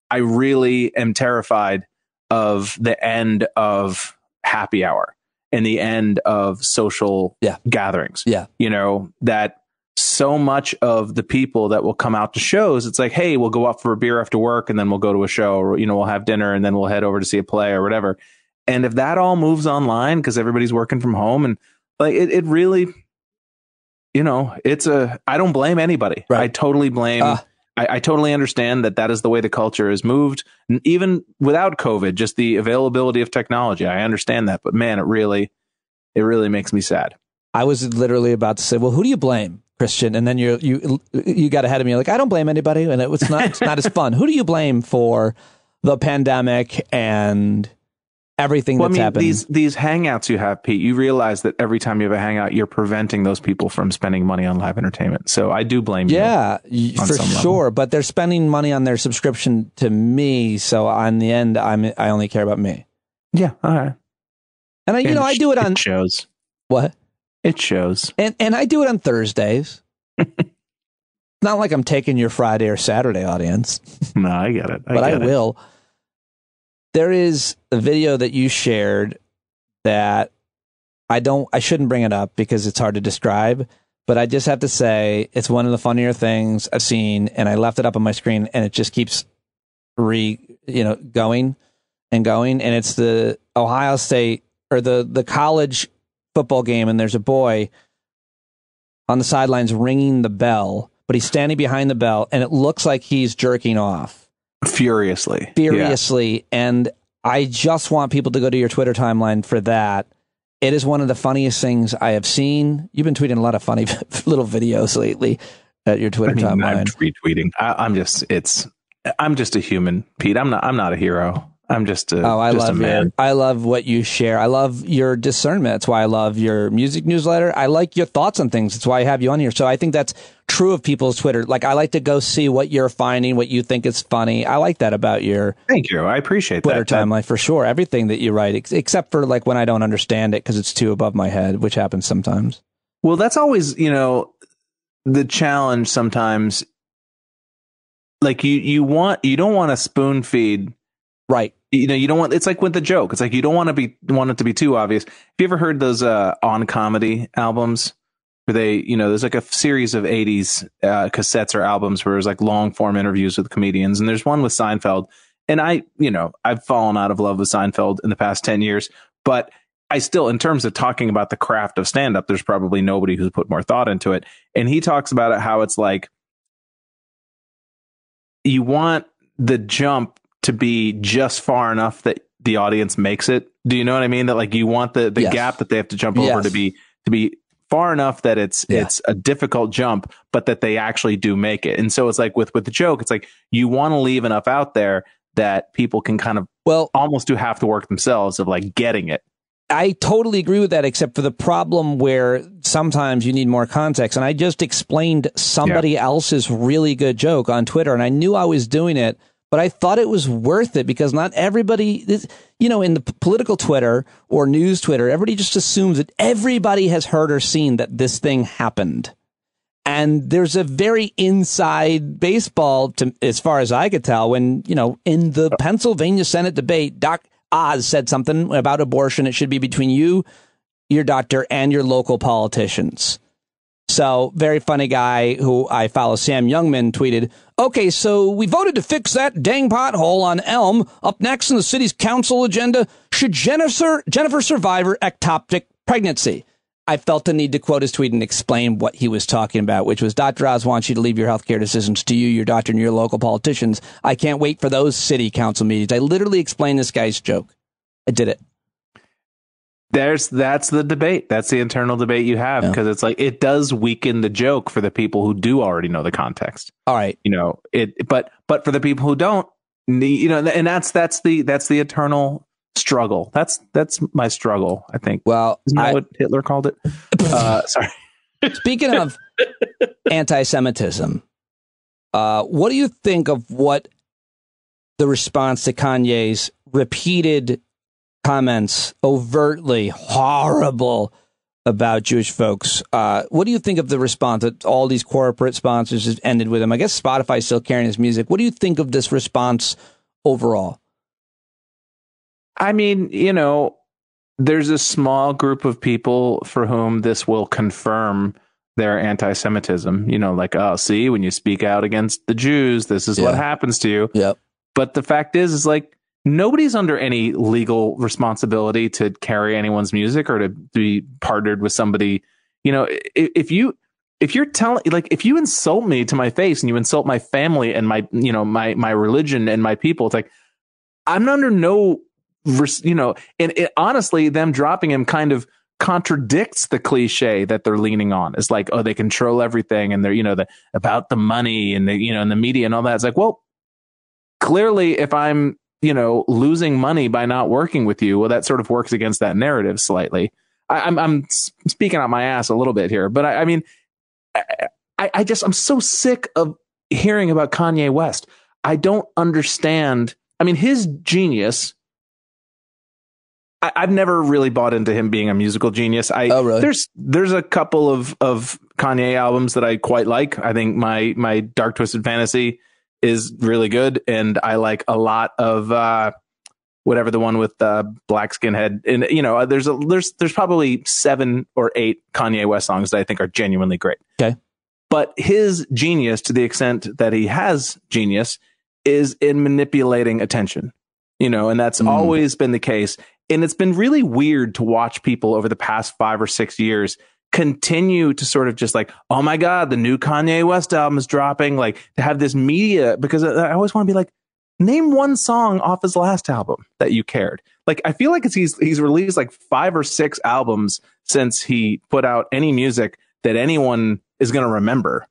I really am terrified of the end of happy hour and the end of social gatherings. Yeah. You know, that so much of the people that will come out to shows, it's like, hey, we'll go out for a beer after work and then we'll go to a show, or, you know, we'll have dinner and then we'll head over to see a play or whatever. And if that all moves online because everybody's working from home, and like it really, you know, I don't blame anybody. Right. I totally blame. I totally understand that is the way the culture has moved. And even without COVID, just the availability of technology. I understand that. But man, it really makes me sad. I was literally about to say, well, who do you blame, Christian? And then you got ahead of me. You're like, I don't blame anybody. And it's not as fun. Who do you blame for the pandemic and everything that's happened? These hangouts you have, Pete, you realize that every time you have a hangout, you're preventing those people from spending money on live entertainment. So I do blame you. Yeah, for sure. But they're spending money on their subscription to me. So in the end, I only care about me. Yeah. All right. And I do it on shows. What? It shows. And I do it on Thursdays. Not like I'm taking your Friday or Saturday audience. No, I get it. But I will. There is a video that you shared that I shouldn't bring it up because it's hard to describe, But I just have to say, it's one of the funnier things I've seen, and I left it up on my screen, and it just keeps going and going. And it's the Ohio State or the college football game, and there's a boy on the sidelines ringing the bell, but he's standing behind the bell, and it looks like he's jerking off furiously. Yeah. And I just want people to go to your Twitter timeline for that. It is one of the funniest things I have seen. You've been tweeting a lot of funny little videos lately at your Twitter timeline. I'm retweeting. I'm just a human, Pete. I'm not a hero. I'm just a, a man. I love what you share. I love your discernment. That's why I love your music newsletter. I like your thoughts on things. That's why I have you on here. So I think that's true of people's Twitter. Like, I like to go see what you're finding, what you think is funny. I like that about your I appreciate Twitter timeline for sure. Everything that you write, except for like when I don't understand it because it's too above my head, which happens sometimes. Well, that's always, the challenge sometimes. Like you don't want to spoon feed. Right. You don't want, it's like with the joke. It's like, you don't want it to be too obvious. Have you ever heard those on comedy albums where they, there's like a series of 80s cassettes or albums where it was like long form interviews with comedians. And there's one with Seinfeld. And I've fallen out of love with Seinfeld in the past 10 years, but I still, in terms of talking about the craft of stand up, there's probably nobody who's put more thought into it. And he talks about it, how it's like, you want the jump to be just far enough that the audience makes it. Do you know what I mean? That like you want the yes. gap that they have to jump over yes. to be far enough that it's a difficult jump, but that they actually do make it. And so it's like with the joke, it's like you want to leave enough out there that people can kind of almost do half the work themselves of like getting it. I totally agree with that, except for the problem where sometimes you need more context. And I just explained somebody else's really good joke on Twitter, and I knew I was doing it, but I thought it was worth it because not everybody, in the political Twitter or news Twitter, everybody just assumes that everybody has heard or seen that this thing happened. And there's a very inside baseball, as far as I could tell, when, in the Pennsylvania Senate debate, Doc Oz said something about abortion. It should be between you, your doctor, and your local politicians. So, very funny guy who I follow, Sam Youngman, tweeted, "Okay, so we voted to fix that dang pothole on Elm. Up next in the city's council agenda, should Jennifer survivor ectoptic pregnancy." I felt the need to quote his tweet and explain what he was talking about, which was Dr. Oz wants you to leave your healthcare decisions to you, your doctor, and your local politicians. I can't wait for those city council meetings. I literally explained this guy's joke. I did it. That's the debate. That's the internal debate you have, because it's like it does weaken the joke for the people who do already know the context. All right. But for the people who don't, and that's the eternal struggle. That's my struggle, I think. Well, isn't that what Hitler called it? Sorry. Speaking of anti-Semitism, what do you think of what the response to Kanye's repeated comments, overtly horrible about Jewish folks? What do you think of the response that all these corporate sponsors have ended with him? I guess Spotify's still carrying his music. What do you think of this response overall? I mean, there's a small group of people for whom this will confirm their anti-Semitism. Like, oh, see, when you speak out against the Jews, this is what happens to you. Yep. But the fact is like, nobody's under any legal responsibility to carry anyone's music or to be partnered with somebody. If you insult me to my face and you insult my family and my religion and my people, it's like, I'm under and honestly, them dropping him kind of contradicts the cliche that they're leaning on. It's like, oh, they control everything. And they're, about the money and and the media and all that. It's like, well, clearly if I'm, losing money by not working with you. Well, that sort of works against that narrative slightly. I'm speaking out my ass a little bit here, but I'm so sick of hearing about Kanye West. I don't understand. I mean, his genius. I've never really bought into him being a musical genius. Really? There's a couple of Kanye albums that I quite like. I think my Dark Twisted Fantasy is really good, and I like a lot of whatever the one with the black skinhead, and you know, there's probably 7 or 8 Kanye West songs that I think are genuinely great. Okay. But his genius, to the extent that he has genius, is in manipulating attention, you know, and that's always been the case. And it's been really weird to watch people over the past 5 or 6 years continue to sort of just like, oh my God, the new Kanye West album is dropping, like to have this media, because I always want to be like, name one song off his last album that you cared. Like, I feel like it's, he's released like 5 or 6 albums since he put out any music that anyone is going to remember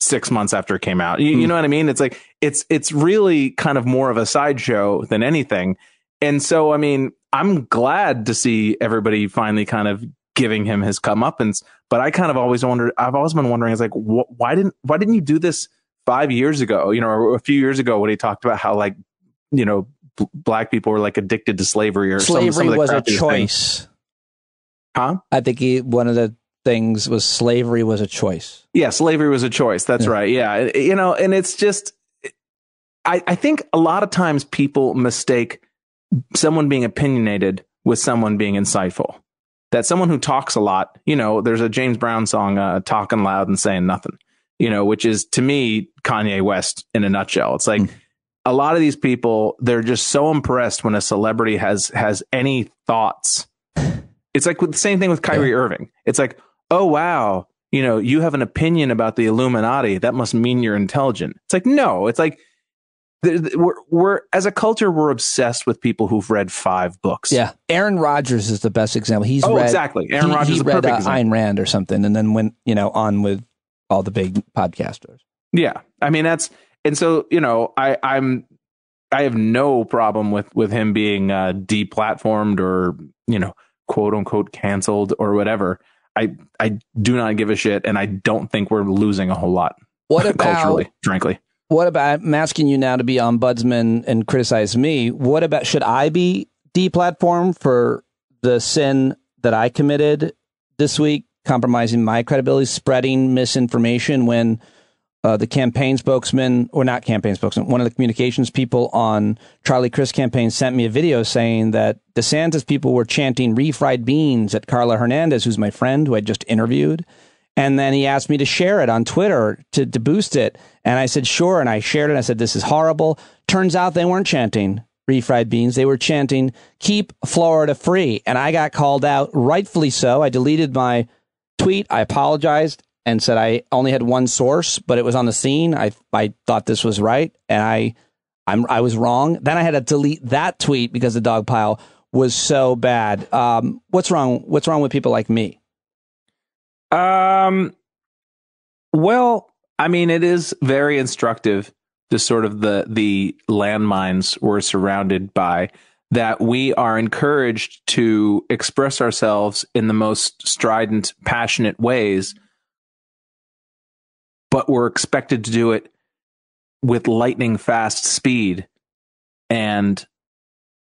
6 months after it came out. You know what I mean? It's like, it's really kind of more of a sideshow than anything. And so, I mean, I'm glad to see everybody finally kind of giving him his comeuppance, but I kind of always wondered, I've always been wondering, it's like, why didn't you do this 5 years ago, you know, or a few years ago, when he talked about how, like, you know, black people were like addicted to slavery, or slavery was a choice. Huh? I think one of the things was slavery was a choice. Yeah, slavery was a choice. That's right. Yeah. You know, and it's just, I think a lot of times people mistake someone being opinionated with someone being insightful. That someone who talks a lot, you know, there's a James Brown song, Talking Loud and Saying Nothing. You know, which is to me, Kanye West in a nutshell. It's like a lot of these people, they're just so impressed when a celebrity has any thoughts. It's like with the same thing with Kyrie Irving. It's like, oh, wow, you know, you have an opinion about the Illuminati. That must mean you're intelligent. It's like, no, it's like we're as a culture, we're obsessed with people who've read 5 books. Yeah. Aaron Rodgers is the best example. He's exactly. Aaron Rodgers is the perfect example. Ayn Rand or something. And then went, you know, on with all the big podcasters. Yeah. I mean, that's, and so, you know, I have no problem with him being deplatformed or, you know, quote unquote canceled or whatever. I do not give a shit. And I don't think we're losing a whole lot. What about, culturally, frankly. What about, I'm asking you now to be ombudsman and criticize me. What about, should I be deplatformed for the sin that I committed this week? Compromising my credibility, spreading misinformation when the campaign spokesman, or not campaign spokesman, one of the communications people on Charlie Crist campaign sent me a video saying that DeSantis people were chanting refried beans at Carla Hernandez, who's my friend, who I just interviewed. And then he asked me to share it on Twitter to boost it. And I said, sure. And I shared it. I said, this is horrible. Turns out they weren't chanting refried beans. They were chanting, keep Florida free. And I got called out, rightfully so. I deleted my tweet. I apologized and said I only had one source, but it was on the scene. I thought this was right, and I was wrong. Then I had to delete that tweet because the dog pile was so bad. What's wrong? What's wrong with people like me? Well, I mean, it is very instructive to sort of the landmines we're surrounded by, that we are encouraged to express ourselves in the most strident, passionate ways, but we're expected to do it with lightning fast speed and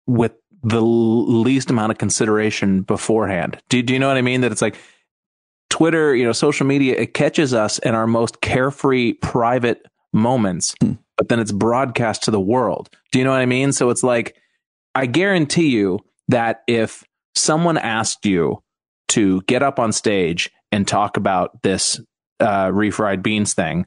with the least amount of consideration beforehand. Do you know what I mean? That it's like Twitter, you know, social media, it catches us in our most carefree, private moments, but then it's broadcast to the world. Do you know what I mean? So it's like, I guarantee you that if someone asked you to get up on stage and talk about this refried beans thing,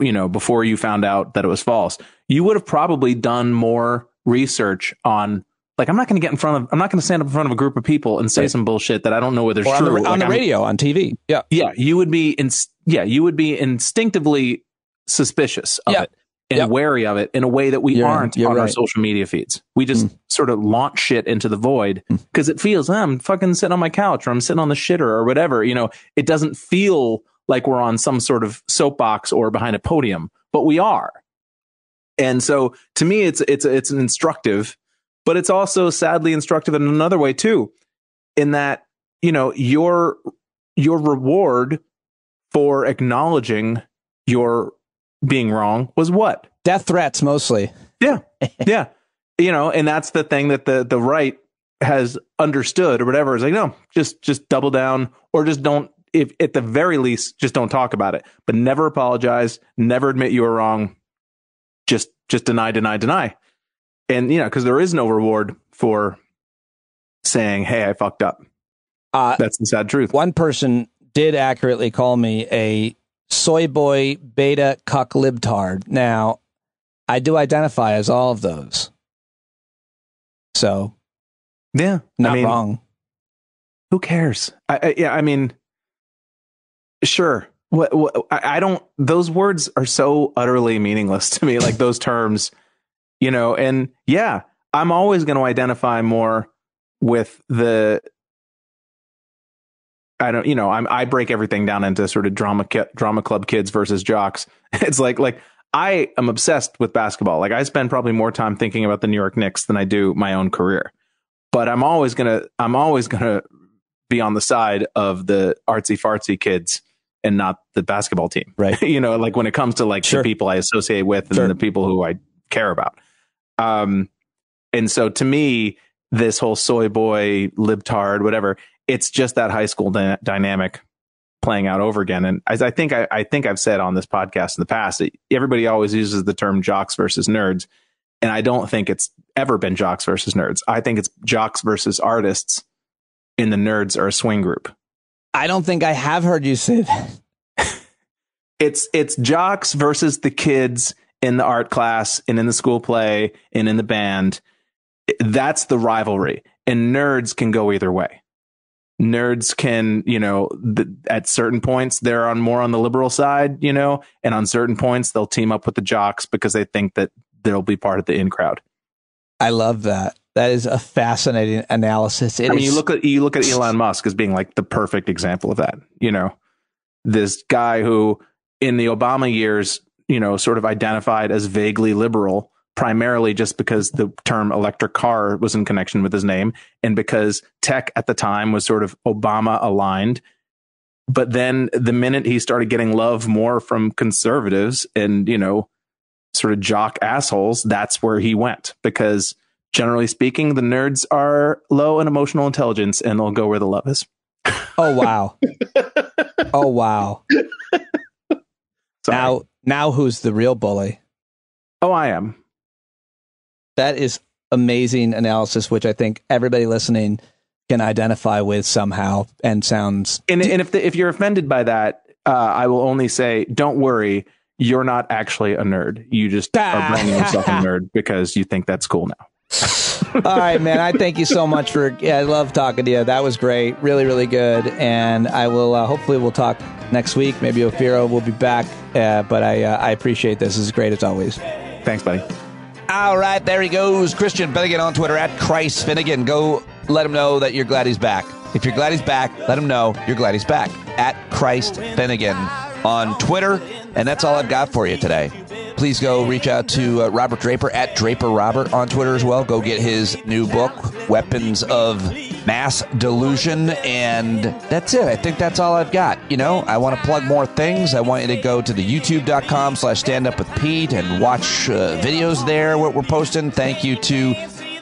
you know, before you found out that it was false, you would have probably done more research on, like, I'm not going to stand up in front of a group of people and say some bullshit that I don't know whether it's true. On the radio, on TV. Yeah. Yeah. You would be, you would be instinctively suspicious of it. And wary of it in a way that we aren't on our social media feeds. We just sort of launch shit into the void because it feels, I'm fucking sitting on my couch, or I'm sitting on the shitter, or whatever. You know, it doesn't feel like we're on some sort of soapbox or behind a podium, but we are. And so to me, it's an instructive, but it's also sadly instructive in another way too, in that, you know, your reward for acknowledging your being wrong was what? Death threats, mostly. Yeah. Yeah. You know, and that's the thing that the right has understood, or whatever. It's like, no, just double down, or just don't, if at the very least, just don't talk about it, but never apologize, never admit you were wrong. Just deny, deny, deny. And, you know, because there is no reward for saying, hey, I fucked up. That's the sad truth. One person did accurately call me a soy boy beta cuck libtard. Now, I do identify as all of those. So, yeah, not wrong. Who cares? I mean, sure. What, I don't, those words are so utterly meaningless to me, like those terms, you know, and yeah, I'm always going to identify more with the, I don't, you know, I break everything down into sort of drama club kids versus jocks. It's like I am obsessed with basketball. Like I spend probably more time thinking about the New York Knicks than I do my own career, but I'm always going to be on the side of the artsy fartsy kids and not the basketball team. Right. You know, like when it comes to like sure. the people I associate with and sure. the people who I care about. And so to me, this whole soy boy, libtard, whatever, it's just that high school dynamic playing out over again. And as I think I've said on this podcast in the past, everybody always uses the term jocks versus nerds. And I don't think it's ever been jocks versus nerds. I think it's jocks versus artists, and the nerds are a swing group. I don't think I have heard you say that. It's jocks versus the kids in the art class and in the school play and in the band. That's the rivalry. And nerds can go either way. Nerds can, you know, at certain points, they're more on the liberal side, you know, and on certain points, they'll team up with the jocks because they think that they'll be part of the in crowd. I love that. That is a fascinating analysis. I mean, you look at Elon Musk as being like the perfect example of that. You know, this guy who in the Obama years, you know, sort of identified as vaguely liberal, primarily just because the term electric car was in connection with his name and because tech at the time was sort of Obama aligned. But then the minute he started getting love more from conservatives and, you know, sort of jock assholes, that's where he went because generally speaking, the nerds are low in emotional intelligence and they'll go where the love is. Oh, wow. Oh, wow. Sorry. Now who's the real bully? Oh, I am. That is amazing analysis, which I think everybody listening can identify with somehow and sounds. And if you're offended by that, I will only say, don't worry. You're not actually a nerd. You just are branding yourself a nerd because you think that's cool now. All right, man, I thank you so much for I love talking to you. That was great, really good, and I will hopefully we'll talk next week. Maybe Ophira will be back, but I appreciate this. This is great as always. Thanks, buddy. All right, there he goes, Christian Finnegan on Twitter at Chris Finnegan. Go let him know that you're glad he's back. If you're glad he's back, let him know you're glad he's back at Chris Finnegan on Twitter. And that's all I've got for you today. Please go reach out to Robert Draper at Draper Robert on Twitter as well. Go get his new book, Weapons of Mass Delusion. And that's it. I think that's all I've got. You know, I want to plug more things. I want you to go to the youtube.com/standupwithpete and watch videos there, what we're posting. Thank you to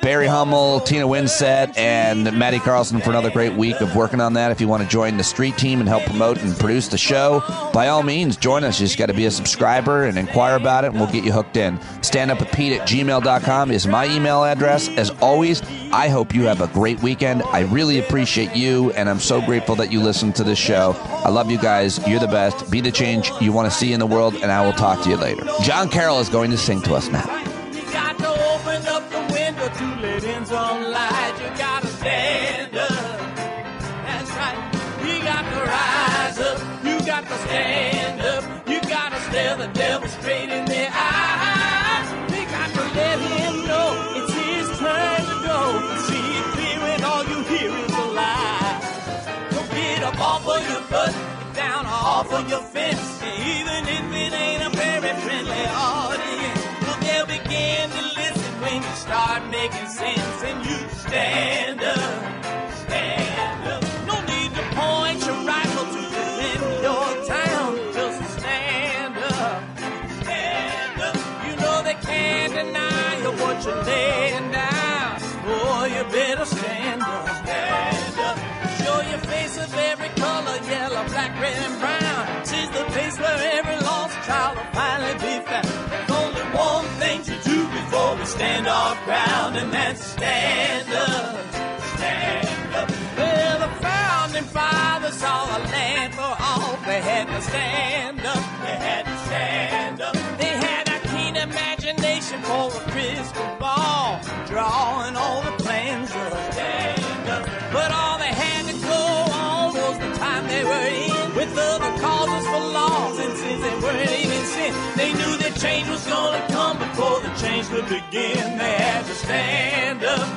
Barry Hummel, Tina Winsett, and Maddie Carlson for another great week of working on that. If you want to join the street team and help promote and produce the show, by all means, join us. You just got to be a subscriber and inquire about it, and we'll get you hooked in. StandUpWithPete@gmail.com is my email address. As always, I hope you have a great weekend. I really appreciate you, and I'm so grateful that you listened to this show. I love you guys. You're the best. Be the change you want to see in the world, and I will talk to you later. John Carroll is going to sing to us now. Don't lie, you gotta stand up. That's right, you got to rise up. You got to stand up. You gotta stare the devil straight in the eye. We got to let him know it's his turn to go. See it clear and all you hear is a lie. Don't get up off of your butt, get down off of your fence. And even if it ain't a very friendly audience, they'll begin to listen when you start making sense. And you stand up, stand up. No need to point your rifle to defend your town. Just stand up, stand up. You know they can't deny you what you're laying down. Oh, you better stand up, stand up. Show your face of every color, yellow, black, red, and brown. She's the place where every lost child will finally be found. Stand off. and stand up, stand up. Well, the founding fathers saw a land for all. They had to stand up, they had to stand up. They had a keen imagination for a crystal ball, drawing all the plans of a stand up. But all they had to go on was the time they were in, with other causes for laws and sins they weren't even sin. They knew that change was gonna come before the change could begin. They had to stand up.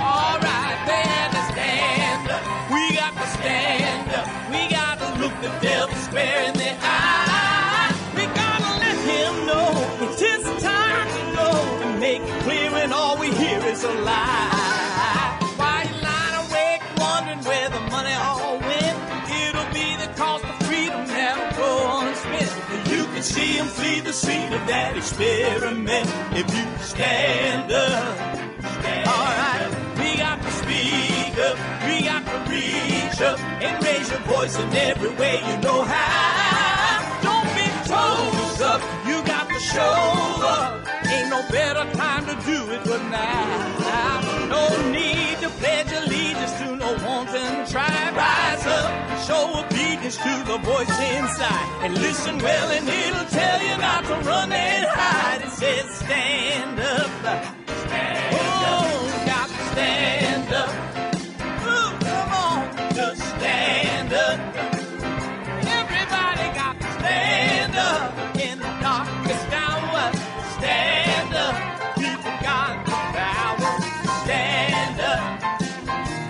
All right, they had to stand up. We got to stand up. We got to look the devil square in the eye. We gotta let him know it is time to go and make it clear when all we hear is a lie. While you lying awake wondering where the money all went, it'll be the cost of freedom that'll go unspent. You can see him flee the scene of that experiment if you stand up. Stand all right, up. We got to speak up. We got to reach up and raise your voice in every way you know how. Don't be toes up, you got to show up. Ain't no better time to do it but now. No need to pledge allegiance to no one's and try. Rise up, show obedience to the voice inside. And listen well and it'll tell you not to run and hide. It says stand up, stand up. Oh, got to stand up. Stand up. Everybody got to stand up in the darkest hour. Stand up. People got the power. Stand up.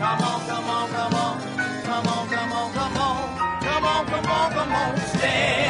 Come on, come on, come on. Come on, come on, come on. Come on, come on, come on. Stand up.